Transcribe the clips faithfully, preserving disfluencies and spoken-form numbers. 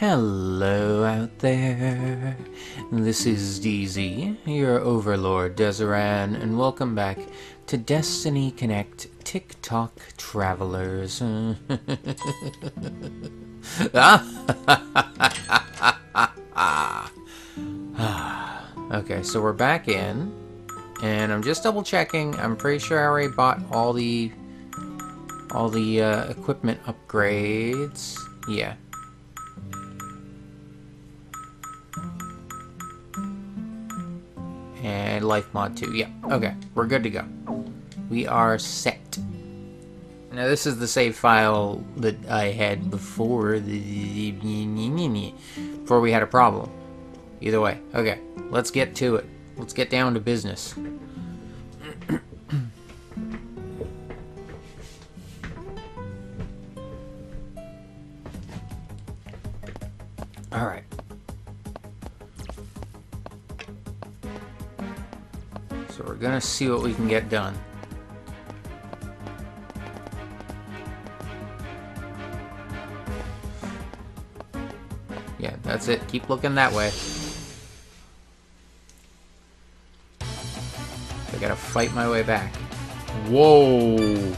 Hello out there, this is D Z, your overlord Dzaran, and welcome back to Destiny Connect Tick-Tock Travelers. Okay, so we're back in, and I'm just double checking. I'm pretty sure I already bought all the, all the uh, equipment upgrades. Yeah. And life mod two, yeah, okay, we're good to go. We are set. Now this is the save file that I had before the, before we had a problem. Either way, okay, let's get to it. Let's get down to business. All right. So we're gonna see what we can get done. Yeah, that's it. Keep looking that way. I gotta fight my way back. Whoa!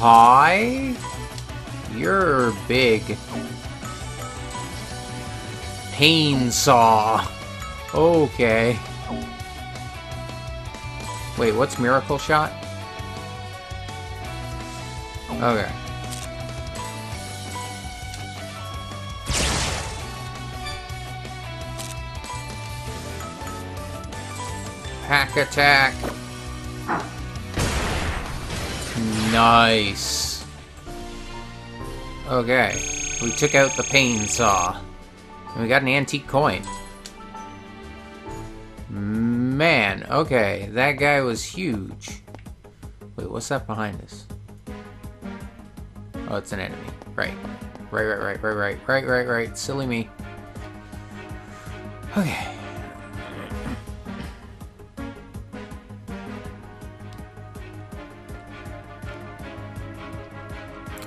Hi? You're big. Painsaw. Okay. Wait, what's Miracle Shot? Okay. Hack attack. Nice. Okay. We took out the Painsaw. And we got an antique coin. Man, okay, that guy was huge. Wait, what's that behind us? Oh, it's an enemy. Right. Right, right, right, right, right, right, right, right. Silly me. Okay.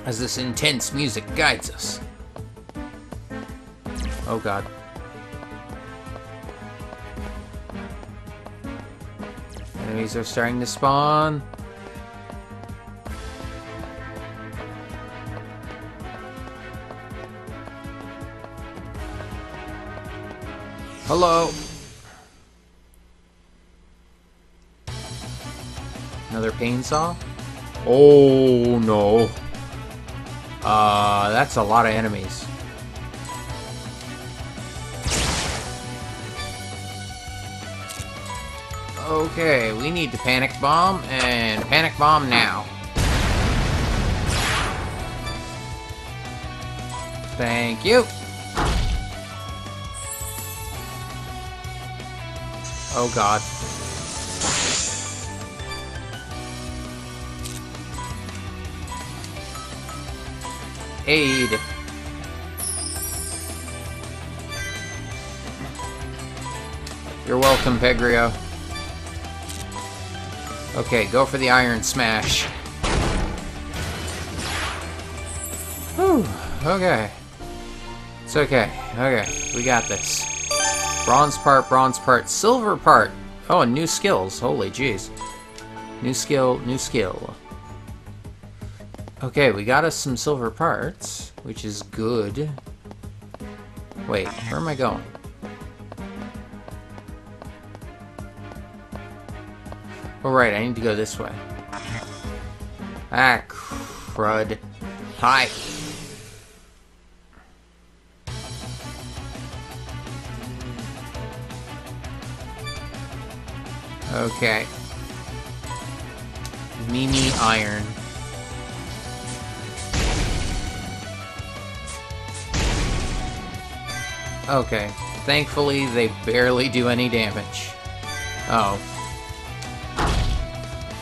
As this intense music guides us. Oh, God. Enemies are starting to spawn. Hello. Another Painsaw? Oh no. Uh, that's a lot of enemies. Okay, we need to panic bomb, and panic bomb now. Thank you. Oh God. Aid. You're welcome, Pegrio. Okay, go for the Iron Smash. Whew, okay. It's okay, okay, we got this. Bronze part, bronze part, silver part! Oh, and new skills, holy jeez. New skill, new skill. Okay, we got us some silver parts, which is good. Wait, where am I going? All right, I need to go this way. Ah, crud. Hi. Okay. Mimi Iron. Okay. Thankfully, they barely do any damage. Uh oh.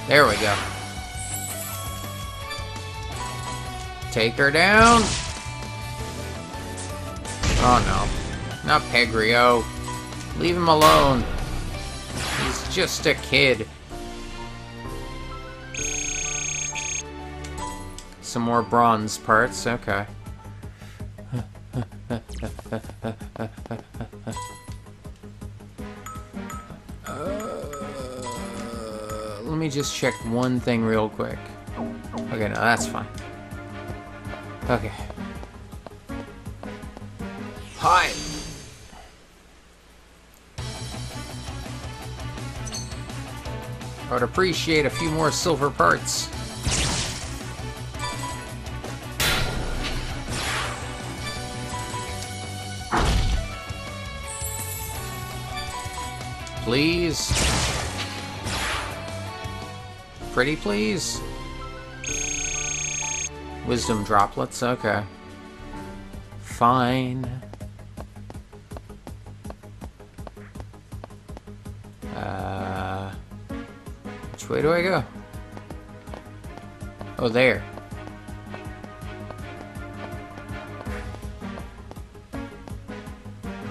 There we go. Take her down. Oh no. Not Pegrio. Leave him alone. He's just a kid. Some more bronze parts, okay. Uh, let me just check one thing real quick. Okay, no, that's fine. Okay. Hi! I would appreciate a few more silver parts. Please. Pretty please. Wisdom droplets, okay. Fine. Uh, which way do I go? Oh, there.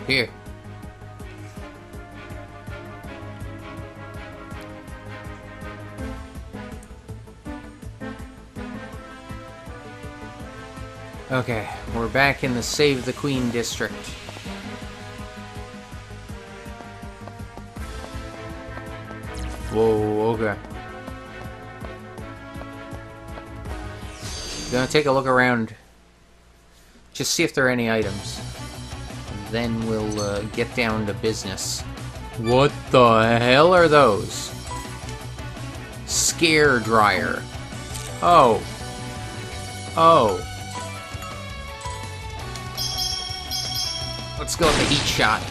Here. Okay, we're back in the Save the Queen district. Whoa, okay. I'm gonna take a look around. Just see if there are any items. And then we'll uh, get down to business. What the hell are those? Scare dryer. Oh. Oh. Let's go with the heat shot.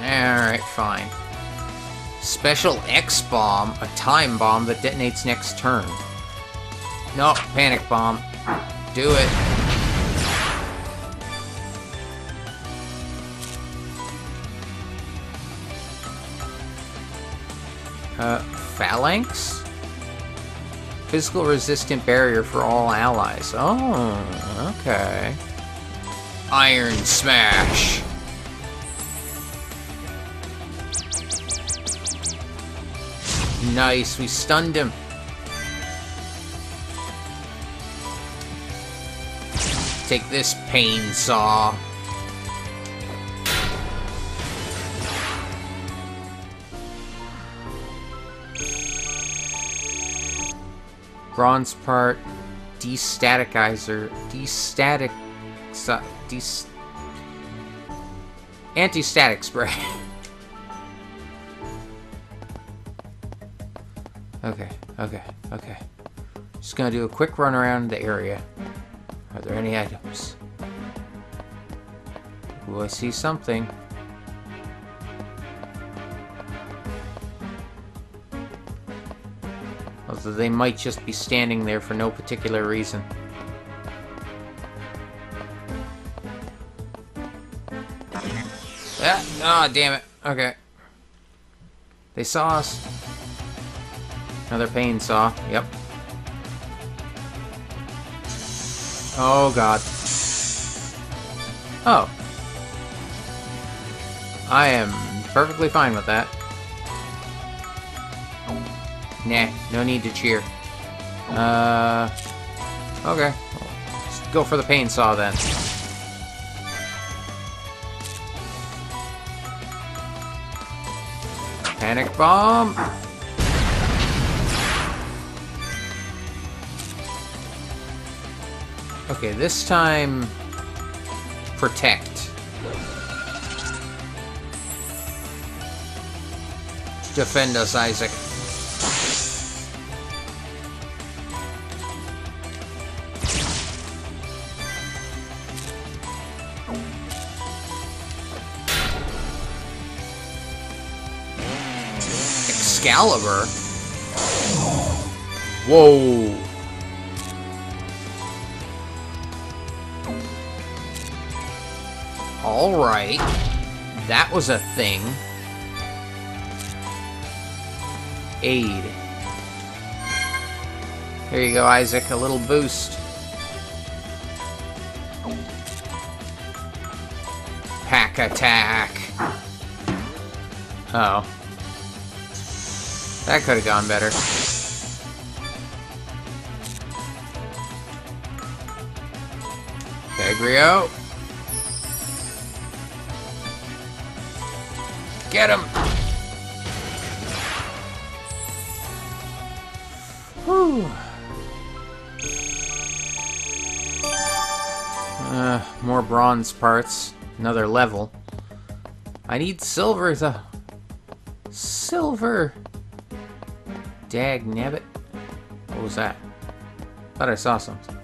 Alright, fine. Special X-Bomb, a time bomb that detonates next turn. No, panic bomb. Do it. Uh, Phalanx? Physical resistant barrier for all allies. Oh, okay. Iron Smash. Nice, we stunned him. Take this, pain saw. Bronze part, destaticizer, destatic. So, anti-static spray. Okay, okay, okay. Just gonna do a quick run around the area. Are there any items? Ooh, I see something. Although they might just be standing there for no particular reason. Ah, oh, damn it. Okay. They saw us. Another pain saw. Yep. Oh, God. Oh. I am perfectly fine with that. Nah, no need to cheer. Uh, okay. Let's go for the pain saw then. Panic bomb! Okay, this time... protect. Defend us, Isaac. Excalibur? Whoa. Alright. That was a thing. Aid. There you go, Isaac. A little boost. Pack attack. Uh-oh. That could have gone better. Dagrio. Get him! Whew. Uh, more bronze parts. Another level. I need silver though. Silver! Dag nabbit. What was that? Thought I saw something.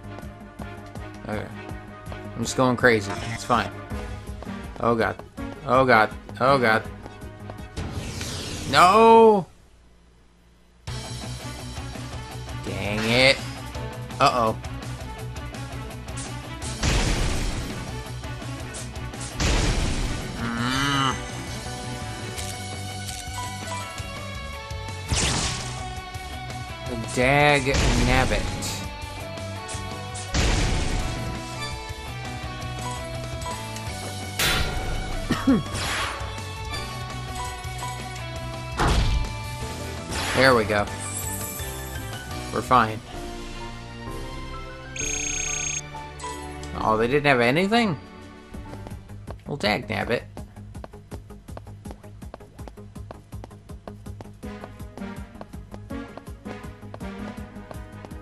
Okay. I'm just going crazy. It's fine. Oh god. Oh god. Oh god. No! Dang it. Uh-oh. Mm. The dag nabbit. There we go. We're fine. Oh, they didn't have anything? Well, dagnabbit.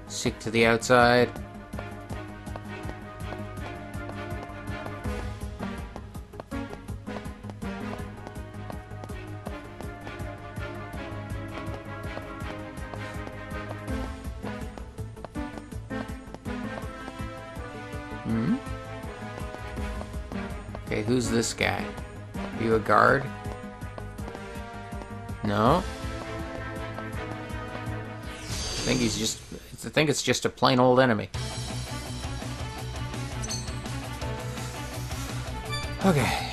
Stick to the outside. Okay, who's this guy? Are you a guard? No? I think he's just... I think it's just a plain old enemy. Okay.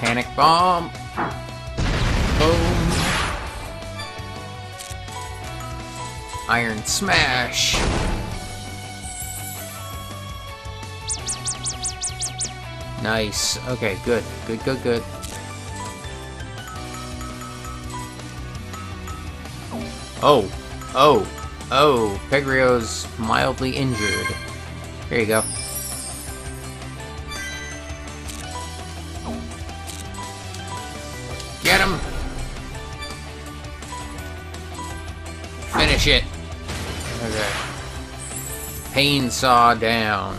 Panic bomb! Boom! Iron Smash! Nice. Okay, good. Good, good, good. Oh. Oh. Oh. Pegrio's mildly injured. Here you go. Get him! Finish it! Okay. Pain saw down.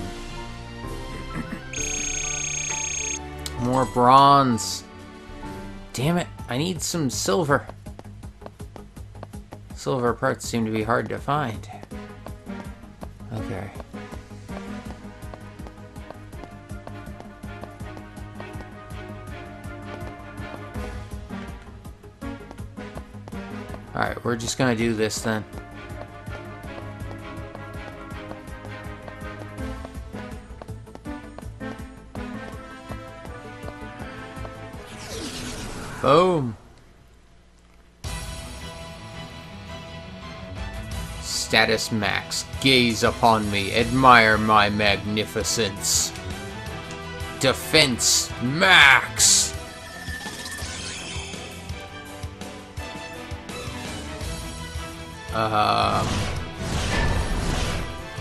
More bronze. Damn it, I need some silver. Silver parts seem to be hard to find. Okay. Alright, we're just gonna do this then. Boom! Status max. Gaze upon me. Admire my magnificence. Defense max! Um...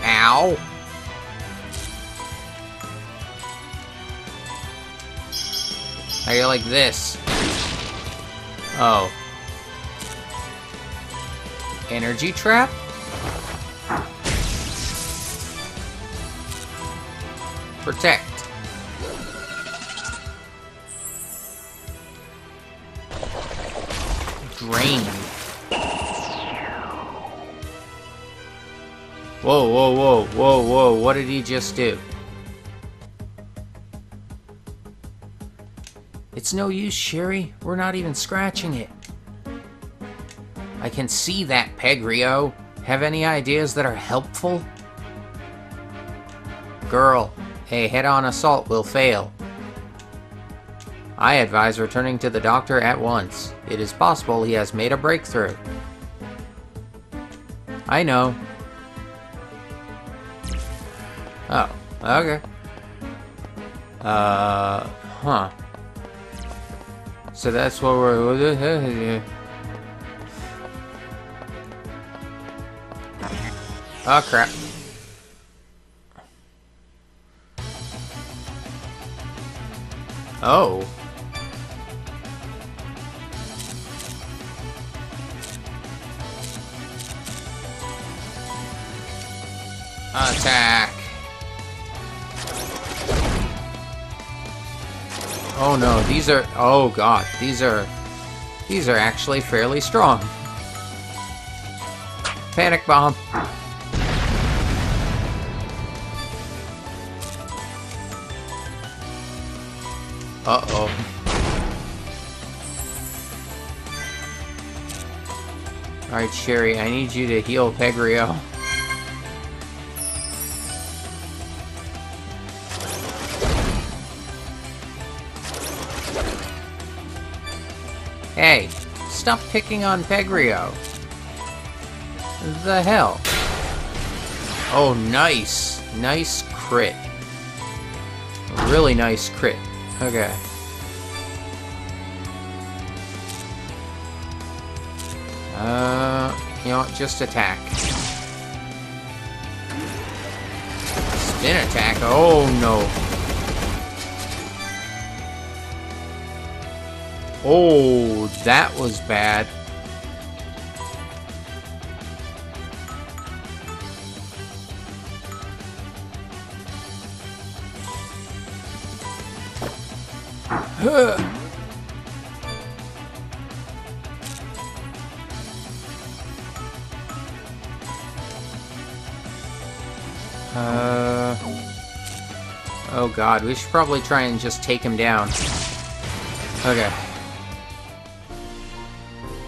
Ow! How you like this? Oh. Energy trap? Protect. Drain. Whoa, whoa, whoa, whoa, whoa, what did he just do? It's no use, Sherry. We're not even scratching it. I can see that, Pegrio. Have any ideas that are helpful? Girl, a head-on assault will fail. I advise returning to the doctor at once. It is possible he has made a breakthrough. I know. Oh, okay. Uh, huh. So that's what we're... Oh crap. Oh. Attack. Oh no, these are, oh god, these are, these are actually fairly strong. Panic bomb. Uh-oh. Alright, Sherry, I need you to heal Pegrio. Hey, stop picking on Pegrio. The hell? Oh, nice. Nice crit. Really nice crit. Okay. Uh, you know, just attack. Spin attack. Oh no. Oh, that was bad. Huh. Uh, oh god, we should probably try and just take him down. Okay.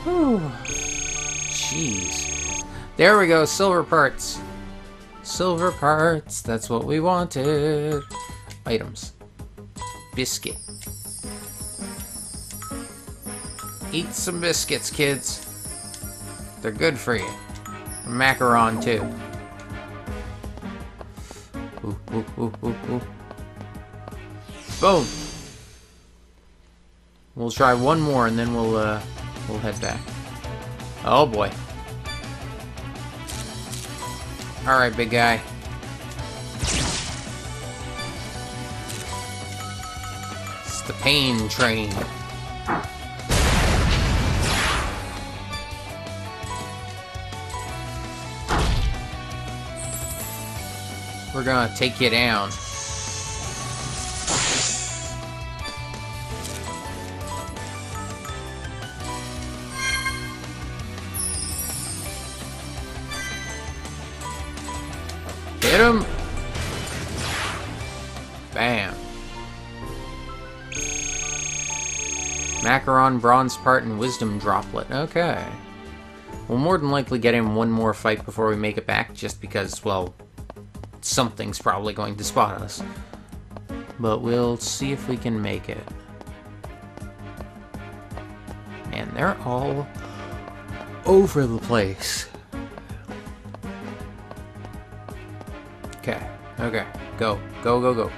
Whew. Jeez. There we go, silver parts. Silver parts, that's what we wanted. Items. Biscuit. Eat some biscuits, kids. They're good for you. Macaron, too. Ooh, ooh, ooh, ooh, ooh. Boom! We'll try one more and then we'll uh, we'll head back. Oh boy! All right, big guy. It's the pain train. We're gonna take you down. Hit him! Bam. Macaron, bronze part, and wisdom droplet. Okay. We'll more than likely get in one more fight before we make it back, just because, well, something's probably going to spot us. But we'll see if we can make it. Man, they're all over the place. Okay, okay. Go, go, go, go.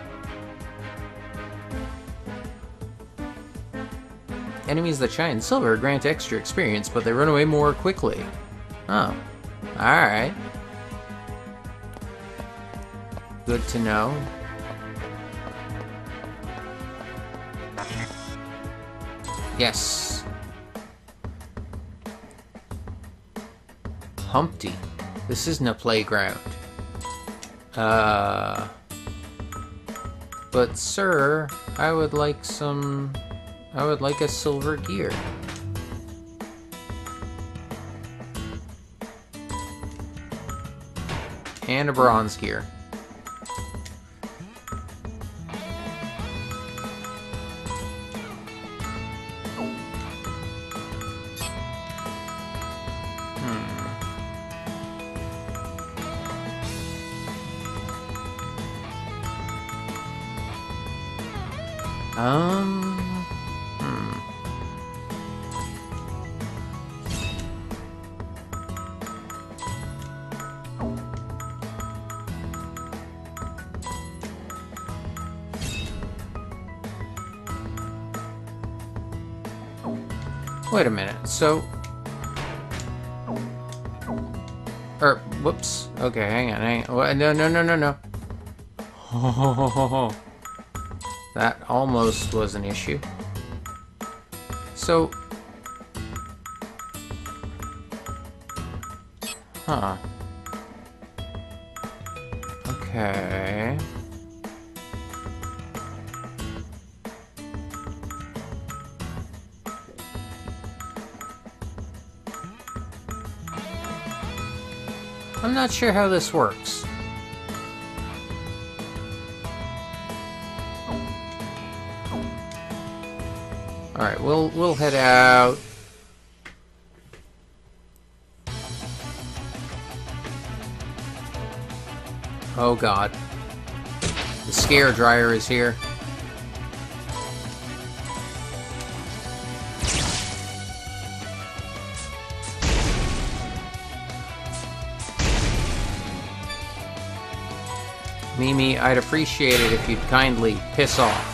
Enemies that shine silver grant extra experience, but they run away more quickly. Oh, alright. Good to know. Yes. Humpty. This isn't a playground. Uh. But sir, I would like some... I would like a silver gear. And a bronze gear. Um, hmm. Wait a minute, so... Or, whoops. Okay, hang on, hang on. No, no, no, no, no. Oh, that almost was an issue. So... Huh. Okay... I'm not sure how this works. Alright, we'll we'll head out. Oh god. The scare dryer is here. Mimi, I'd appreciate it if you'd kindly piss off.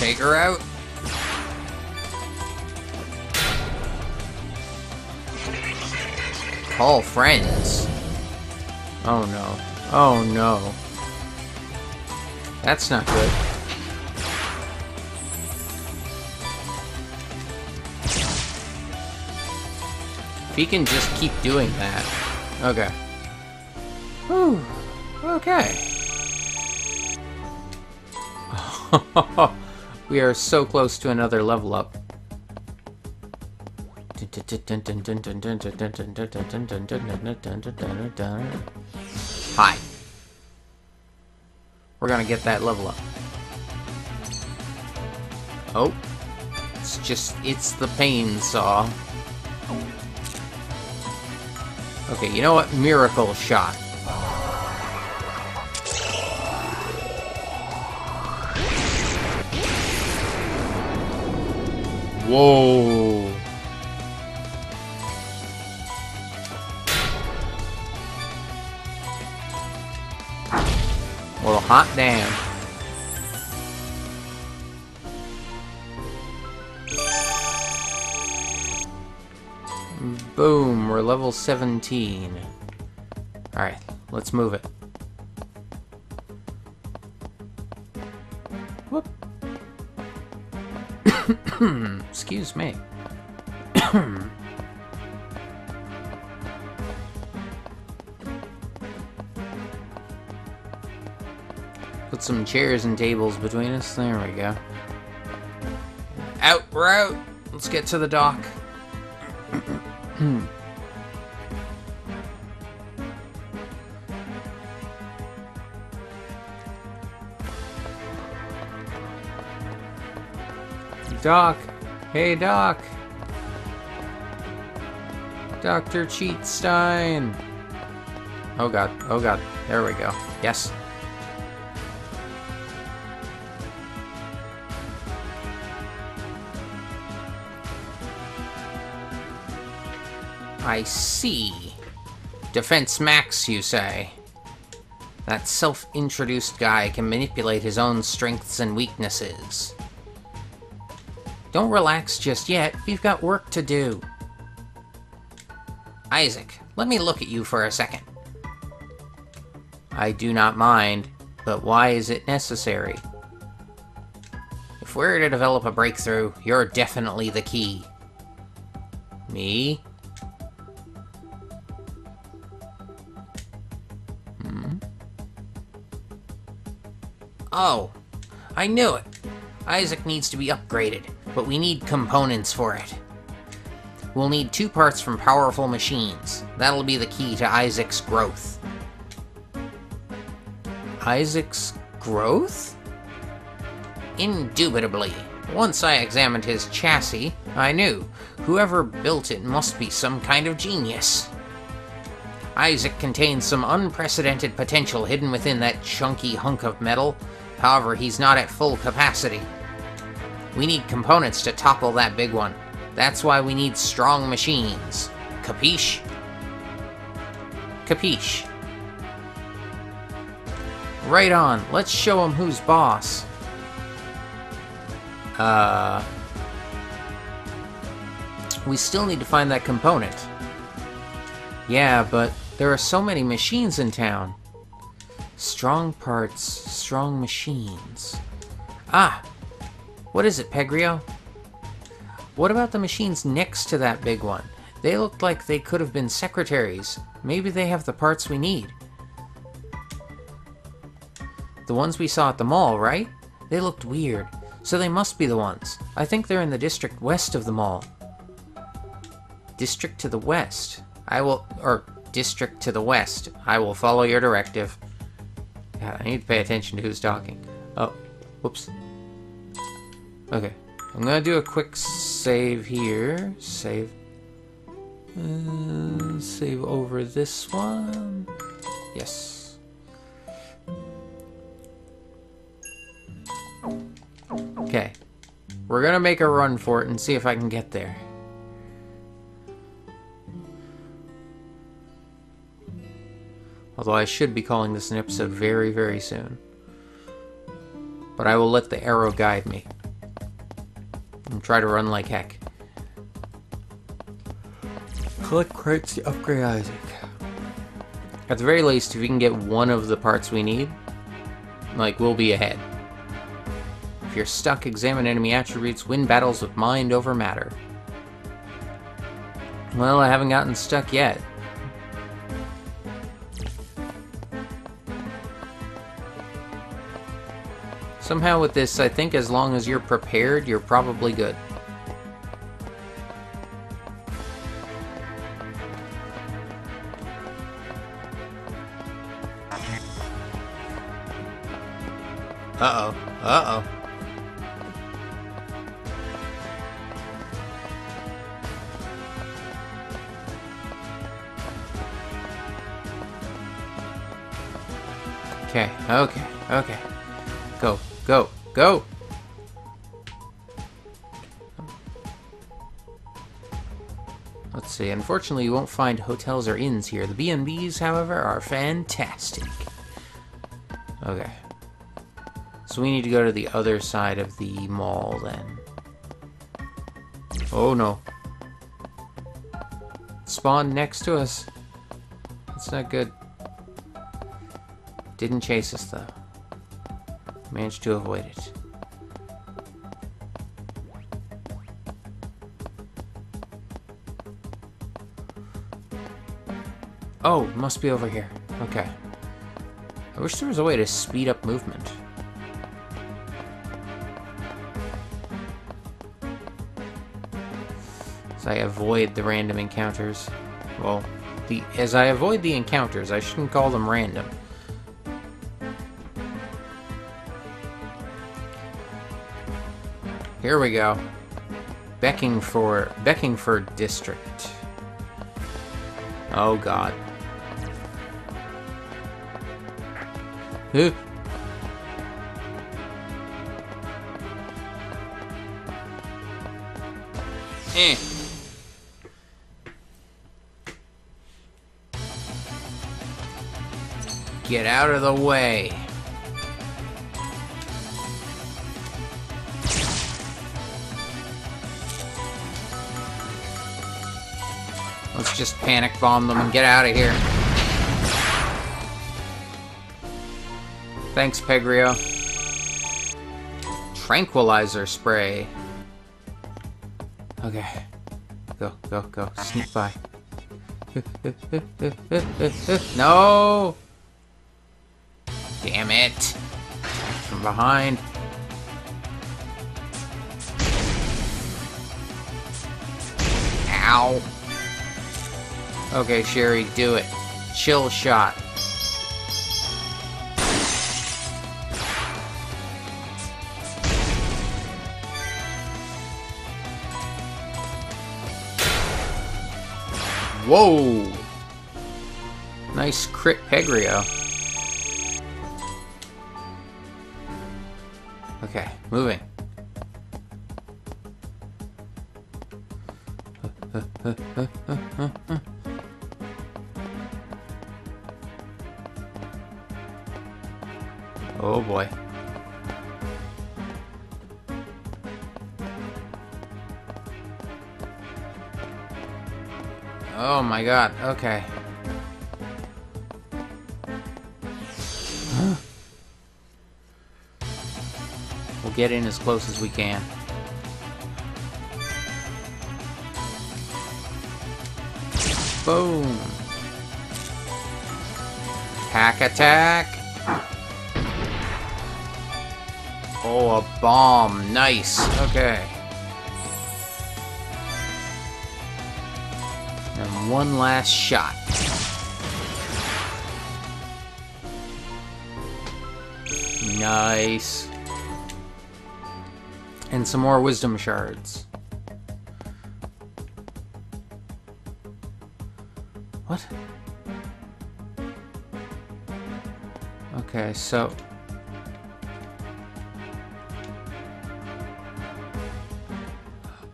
Take her out. Call friends. Oh no. Oh no. That's not good. He can just keep doing that. Okay. Whew. Okay. We are so close to another level up. Hi. We're gonna get that level up. Oh. It's just, it's the pain saw. Okay, you know what? Miracle shot. Whoa. Well, hot damn. Boom, we're level seventeen. Alright, let's move it. Whoop. Excuse me. Put some chairs and tables between us. There we go. Out, we're out. Let's get to the dock. Hmm. Doc. Hey, Doc. Doctor Cheatstein. Oh, God. Oh, God. There we go. Yes. I see. Defense max, you say? That self-introduced guy can manipulate his own strengths and weaknesses. Don't relax just yet. We've got work to do. Isaac, let me look at you for a second. I do not mind, but why is it necessary? If we're to develop a breakthrough, you're definitely the key. Me? Oh, I knew it. Isaac needs to be upgraded, but we need components for it. We'll need two parts from powerful machines. That'll be the key to Isaac's growth. Isaac's growth? Indubitably. Once I examined his chassis, I knew. Whoever built it must be some kind of genius. Isaac contains some unprecedented potential hidden within that chunky hunk of metal. However, he's not at full capacity. We need components to topple that big one. That's why we need strong machines. Capiche? Capiche. Right on. Let's show him who's boss. Uh... We still need to find that component. Yeah, but there are so many machines in town. Strong parts, strong machines. Ah! What is it, Pegrio? What about the machines next to that big one? They looked like they could have been secretaries. Maybe they have the parts we need. The ones we saw at the mall, right? They looked weird. So they must be the ones. I think they're in the district west of the mall. District to the west. I will... or district to the west. I will follow your directive. God, I need to pay attention to who's talking. Oh, whoops. Okay. I'm gonna do a quick save here. Save... Uh, save over this one. Yes. Okay. We're gonna make a run for it and see if I can get there. Although I should be calling this an episode very, very soon. But I will let the arrow guide me. And try to run like heck. Collect crates to upgrade Isaac. At the very least, if we can get one of the parts we need, like, we'll be ahead. If you're stuck, examine enemy attributes, win battles with mind over matter. Well, I haven't gotten stuck yet. Somehow with this, I think as long as you're prepared, you're probably good. Uh-oh. Uh-oh. Okay, okay, okay. Go, go, go! Let's see, unfortunately you won't find hotels or inns here. The B and Bs, however, are fantastic. Okay. So we need to go to the other side of the mall, then. Oh, no. It spawned next to us. That's not good. Didn't chase us, though. Managed to avoid it. Oh, must be over here. Okay. I wish there was a way to speed up movement. I avoid the random encounters. Well, the as I avoid the encounters, I shouldn't call them random. Here we go. Beckingford, Beckingford District. Oh God. Huh. Eh. Get out of the way. Let's just panic bomb them and get out of here. Thanks, Pegrio. Tranquilizer spray. Okay. Go, go, go. Sneak by. No! Damn it! From behind. Ow! Okay, Sherry, do it. Chill shot. Whoa! Nice crit, Pegrio. Okay, moving. Uh, uh, uh, uh, uh, uh. Oh boy. Oh my god, okay. We'll get in as close as we can. Boom! Hack attack! Oh, a bomb. Nice. Okay. And one last shot. Nice. And some more wisdom shards. What? Okay, so...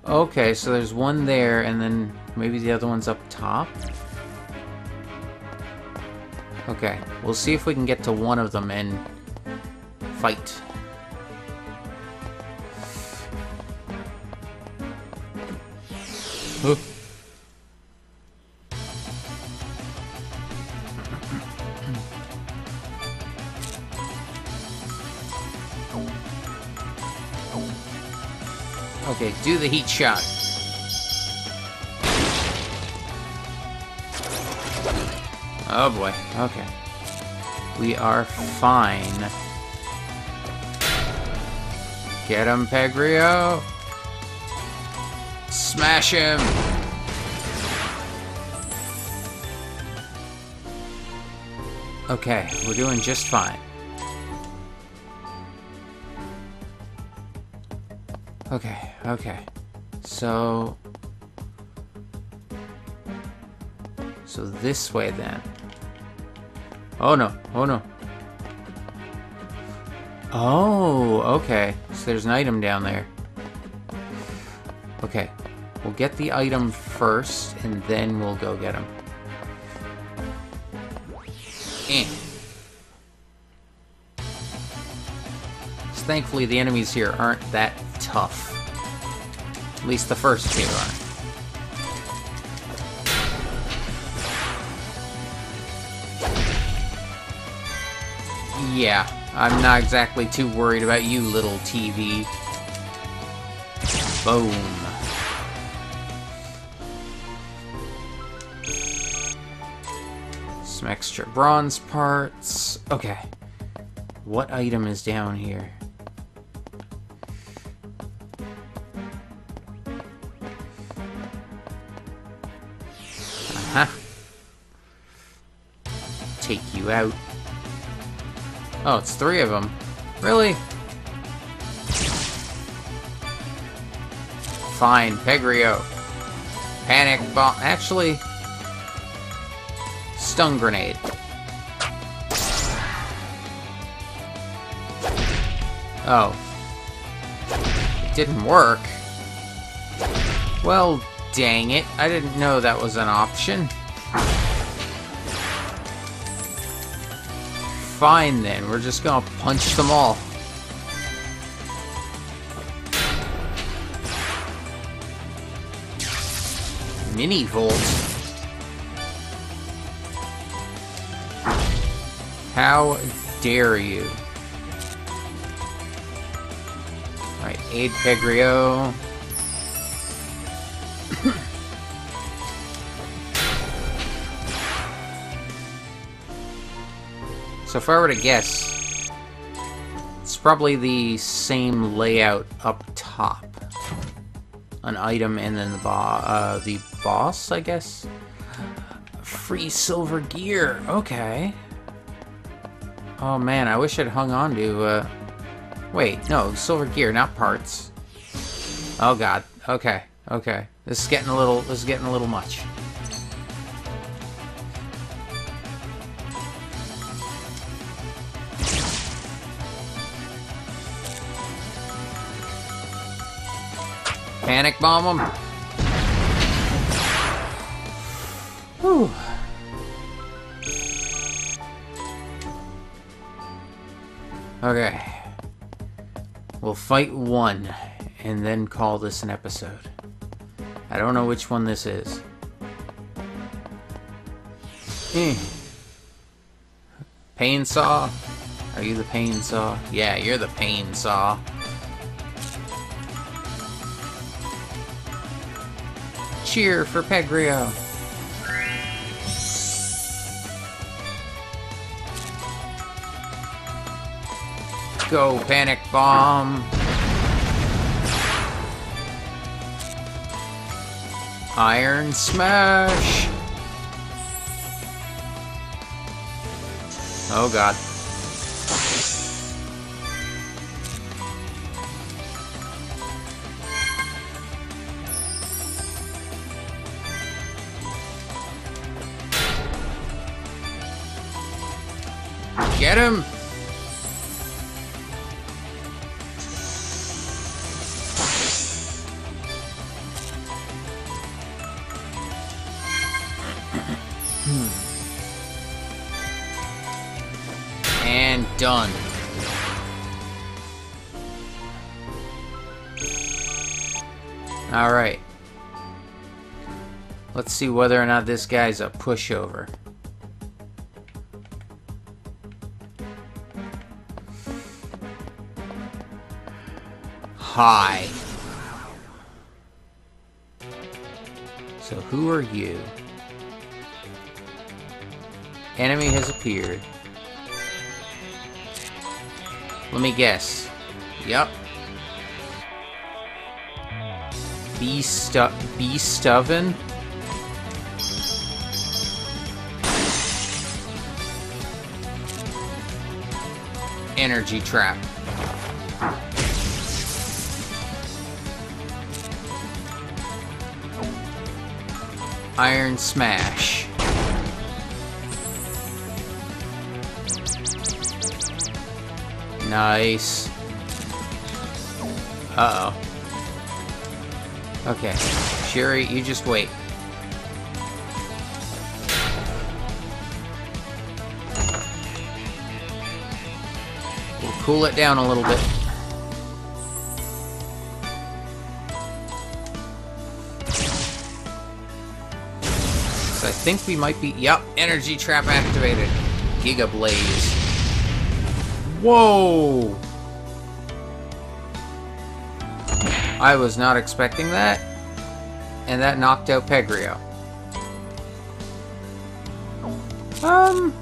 Okay, so there's one there, and then maybe the other one's up top? Okay, we'll see if we can get to one of them and fight. Huh. Okay, do the heat shot. Oh boy, okay. We are fine. Get him, Pegrio! Smash him! Okay, we're doing just fine. Okay, okay. So... So this way, then. Oh no, oh no. Oh, okay. So there's an item down there. Okay, we'll get the item first, and then we'll go get him. Eh. So thankfully, the enemies here aren't that tough. At least the first two are. Yeah, I'm not exactly too worried about you, little T V. Boom. Some extra bronze parts. Okay. What item is down here? Take you out. Oh, it's three of them. Really? Fine, Pegrio. Panic bomb. Actually, stun grenade. Oh. It didn't work. Well, dang it. I didn't know that was an option. Fine then, we're just gonna punch them all. Mini Volt. How dare you? Alright, aid Pegrio. So if I were to guess, it's probably the same layout up top. An item and then the, bo uh, the boss, I guess? Free silver gear, okay. Oh man, I wish I'd hung on to, uh... Wait, no, silver gear, not parts. Oh god, okay, okay. This is getting a little, this is getting a little much. Panic bomb him. Whew. Okay. We'll fight one and then call this an episode. I don't know which one this is. Mm. Pain saw? Are you the pain saw? Yeah, you're the pain saw. Cheer for Pegrio. Go, panic bomb. Iron smash. Oh god. Get him! And done. Alright. Let's see whether or not this guy's a pushover. Hi. So who are you? Enemy has appeared. Let me guess. Yup. Be stu- be stubborn? Energy trap. Iron smash. Nice. Uh-oh. Okay. Shuri, you just wait. We'll cool it down a little bit. I think we might be... Yup, energy trap activated. Giga Blaze. Whoa! I was not expecting that. And that knocked out Pegrio. Um...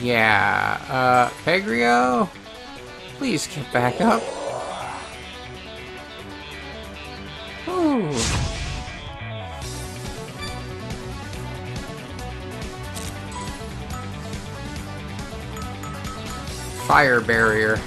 Yeah, uh, Pegrio, please get back up. Ooh. Fire barrier.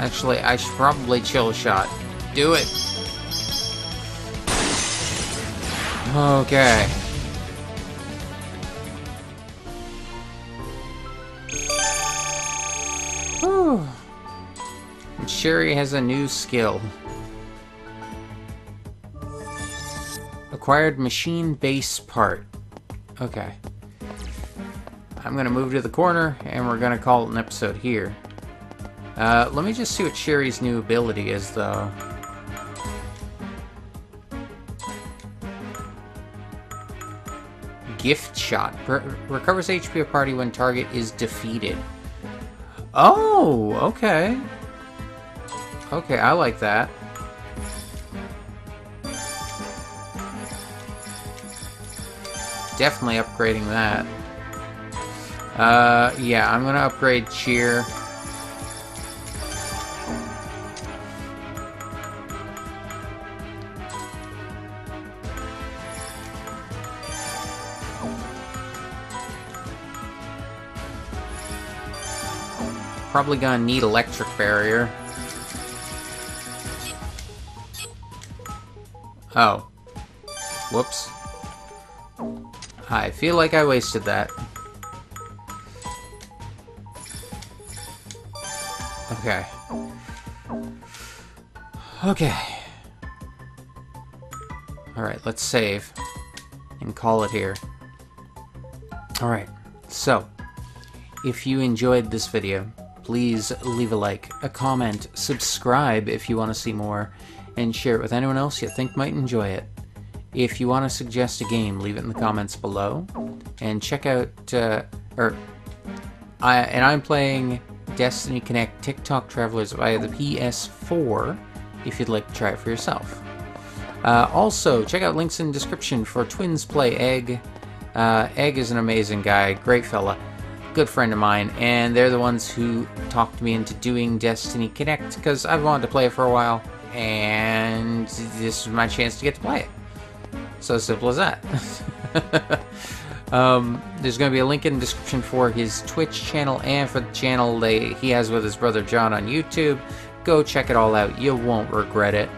Actually, I should probably chill shot. Do it! Okay. Whew. And Sherry has a new skill. Acquired machine base part. Okay. I'm gonna move to the corner, and we're gonna call it an episode here. Uh, let me just see what Sherry's new ability is, though. Gift Shot. Re recovers H P of party when target is defeated. Oh, okay. Okay, I like that. Definitely upgrading that. Uh, yeah, I'm gonna upgrade Cheer. Probably gonna need electric barrier. Oh. Whoops. I feel like I wasted that. Okay. Okay. Alright, let's save. And call it here. Alright, so. If you enjoyed this video, please leave a like, a comment, subscribe if you want to see more, and share it with anyone else you think might enjoy it. If you want to suggest a game, leave it in the comments below. And check out, uh, or, I, and I'm playing Destiny Connect Tick-Tock Travelers via the P S four if you'd like to try it for yourself. Uh, also, check out links in the description for TwinzPlayEgg. Uh, Egg is an amazing guy, great fella, good friend of mine, and they're the ones who talked me into doing Destiny Connect because I've wanted to play it for a while, and this is my chance to get to play it. So simple as that. um, there's going to be a link in the description for his Twitch channel and for the channel they, he has with his brother John on YouTube. Go check it all out. You won't regret it.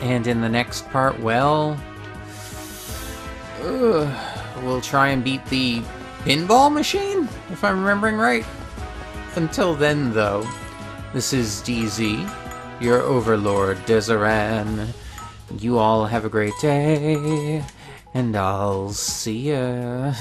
And in the next part, well, uh, we'll try and beat the pinball machine, if I'm remembering right. Until then, though, this is D Z, your overlord, Dzaran. You all have a great day, and I'll see ya.